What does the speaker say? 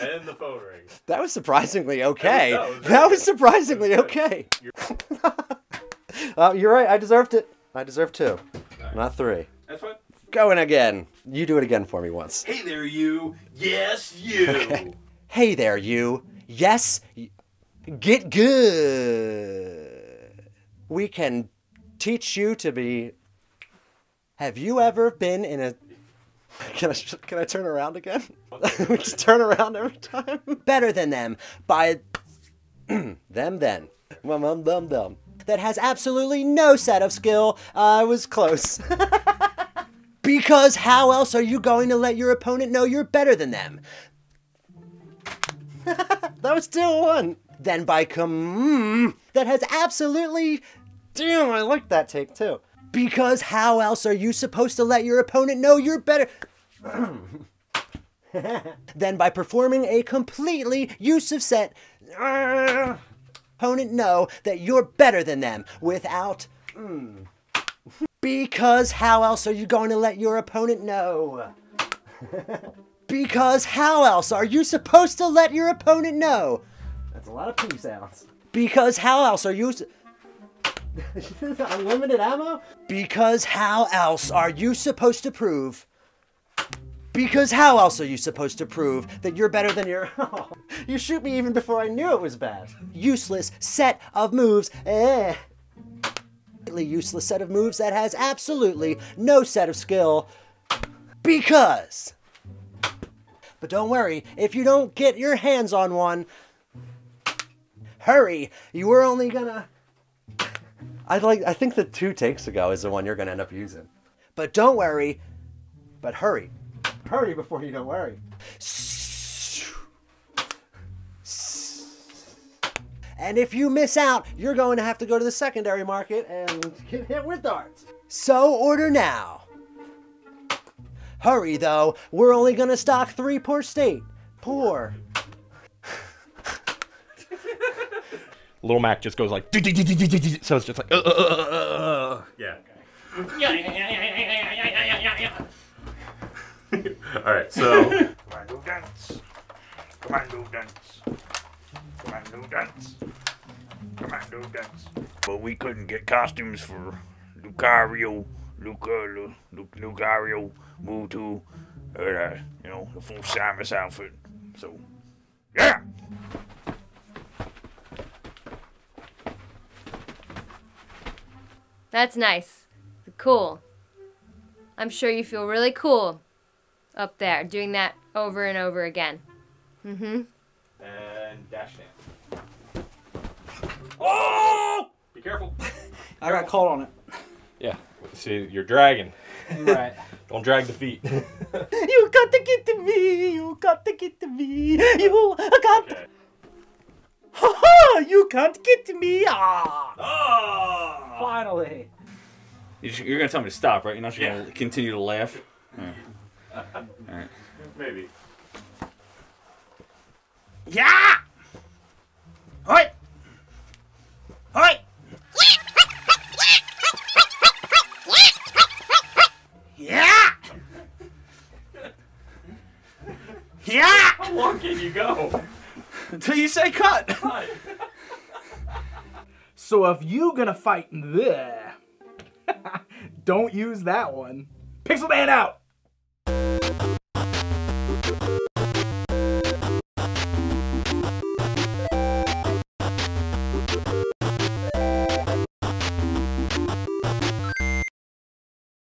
And the phone rings. That was surprisingly okay. That was surprisingly okay. You're right. I deserved it. I deserve 2, right. Not 3. That's fine. Going again. You do it again for me once. Hey there, you. Yes, you. Okay. Hey there, you. Yes. Get good. We can teach you to be. Have you ever been in a? Can I turn around again? We just turn around every time. Better than them by them then. That has absolutely no set of skill. I was close. Because how else are you going to let your opponent know you're better than them? That was still 1. Then by that has absolutely... Damn, I like that take too. Because how else are you supposed to let your opponent know you're better? Then by performing a completely use of set... opponent know that you're better than them without Because how else are you going to let your opponent know? Because how else are you supposed to let your opponent know? That's a lot of P sounds. Because how else are you unlimited ammo? Because how else are you supposed to prove? Because how else are you supposed to prove that you're better than your... You shoot me even before I knew it was bad. Useless set of moves. Useless set of moves that has absolutely no set of skill. Because. But don't worry, if you don't get your hands on one... Hurry, you were only gonna... I think the 2 takes ago is the one you're gonna end up using. But don't worry, but hurry. Hurry before you don't worry. And if you miss out, you're going to have to go to the secondary market and get hit with darts. So order now. Hurry though, we're only gonna stock 3 per state. Poor. Little Mac just goes like, so it's just like, yeah. All right, so come on, do dance. Come on, do dance. Come on, do dance. Come on, do dance. But we couldn't get costumes for Lucario, Mewtwo, or you know, the full Samus outfit. So, yeah. That's nice. Cool. I'm sure you feel really cool. Up there, doing that over and over again. Mm-hmm. And dash dance. Oh! Be careful. I got caught on it. Yeah. See, you're dragging. Right. Don't drag the feet. You got to get to me. You got to get to me. You got. Okay. Ha ha! You can't get to me. Ah! Oh! Finally. You're gonna tell me to stop, right? You're not gonna continue to laugh. Yeah. All right. Maybe. Yeah! Alright! Alright! Yeah! Yeah! How long can you go? Until you say cut! Cut. So if you gonna fight in there, don't use that one. Pixel Dan out!